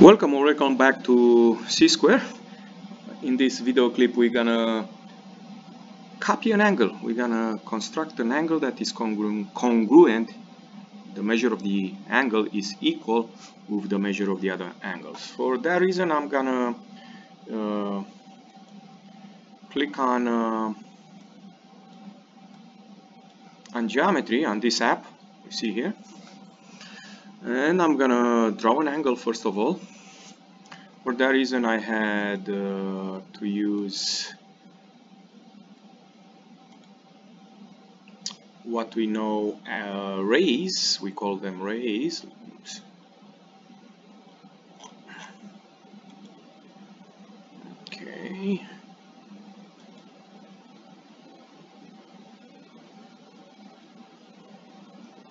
Welcome or welcome back to C-Square. In this video clip we're gonna copy an angle. We're gonna construct an angle that is congruent. The measure of the angle is equal with the measure of the other angles. For that reason I'm gonna click on geometry on this app you see here. And I'm gonna draw an angle first of all. For that reason I had to use what we know rays, we call them rays. Oops. Okay.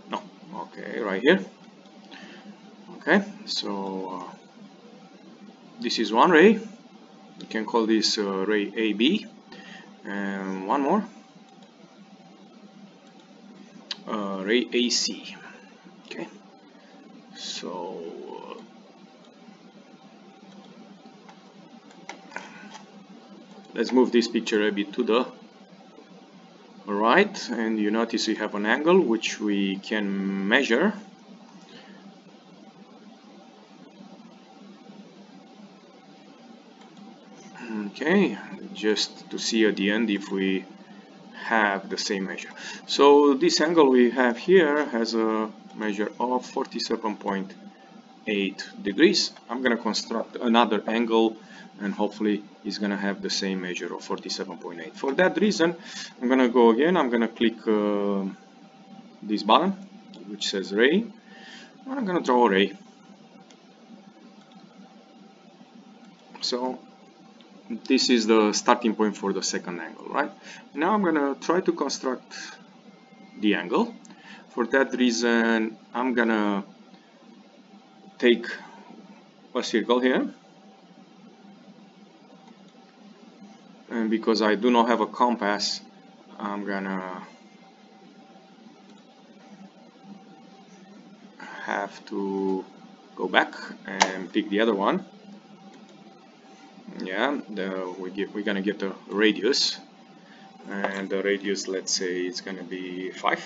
No, okay, right here. Okay, so this is one ray. You can call this ray AB, and one more ray AC. Okay, so let's move this picture a bit to the right, and you notice we have an angle which we can measure. Okay, just to see at the end if we have the same measure. So this angle we have here has a measure of 47.8 degrees. I'm going to construct another angle and hopefully it's going to have the same measure of 47.8. For that reason, I'm going to go again. I'm going to click this button which says ray. I'm going to draw a ray. So this is the starting point for the second angle, right? Now I'm gonna try to construct the angle. For that reason, I'm gonna take a circle here. And because I do not have a compass, I'm gonna have to go back and pick the other one. Yeah, we're gonna get a radius, and the radius, let's say, it's gonna be 5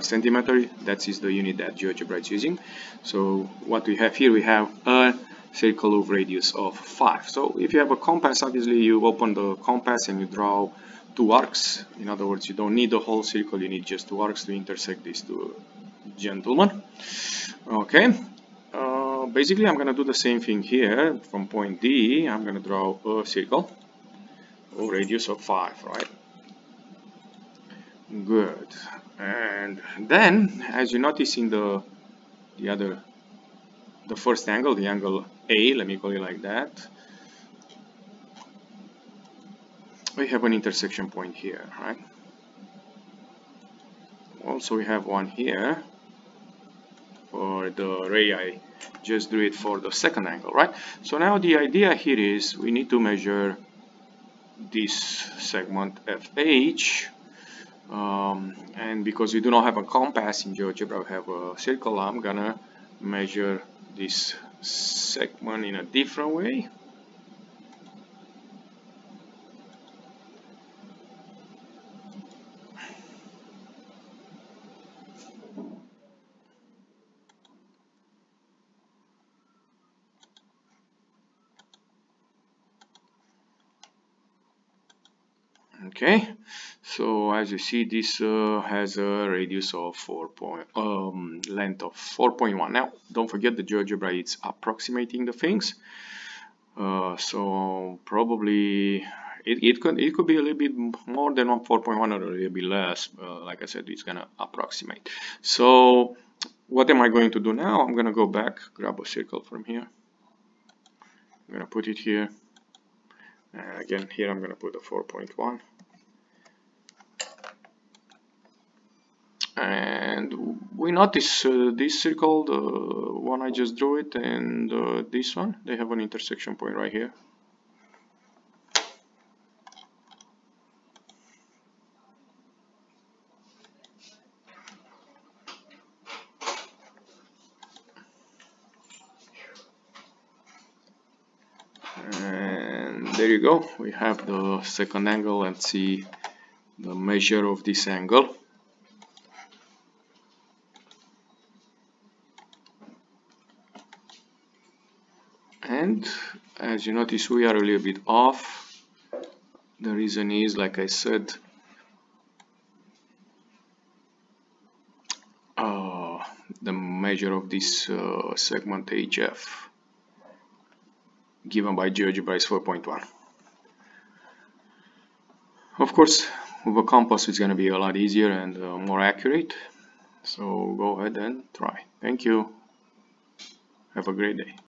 centimeters. That is the unit that GeoGebra is using. So what we have here, we have a circle of radius of 5. So if you have a compass, obviously you open the compass and you draw two arcs. In other words, you don't need the whole circle, you need just two arcs to intersect these two gentlemen. Okay. Basically, I'm going to do the same thing here. From point D, I'm going to draw a circle of radius of 5, right? Good. And then, as you notice in the first angle, the angle A, let me call it like that, we have an intersection point here, right? Also, we have one here for the ray I just do it for the second angle, right? So now the idea here is we need to measure this segment FH, and because we do not have a compass in GeoGebra, we have a circle. I'm gonna measure this segment in a different way. Okay, so as you see, this has a radius of length of 4.1. Now, don't forget that GeoGebra is approximating the things, so probably it could be a little bit more than 4.1 or a little bit less. Like I said, it's gonna approximate. So what am I going to do now? I'm gonna go back, grab a circle from here. I'm gonna put it here. Again, here I'm going to put a 4.1, and we notice this circle, the one I just drew it, and this one, they have an intersection point right here. there you go, we have the second angle. Let's see the measure of this angle. And as you notice, we are a little bit off. The reason is, like I said, the measure of this segment HF given by GeoGebra is 4.1. Of course, with a compass it's going to be a lot easier and more accurate. So go ahead and try. Thank you. Have a great day.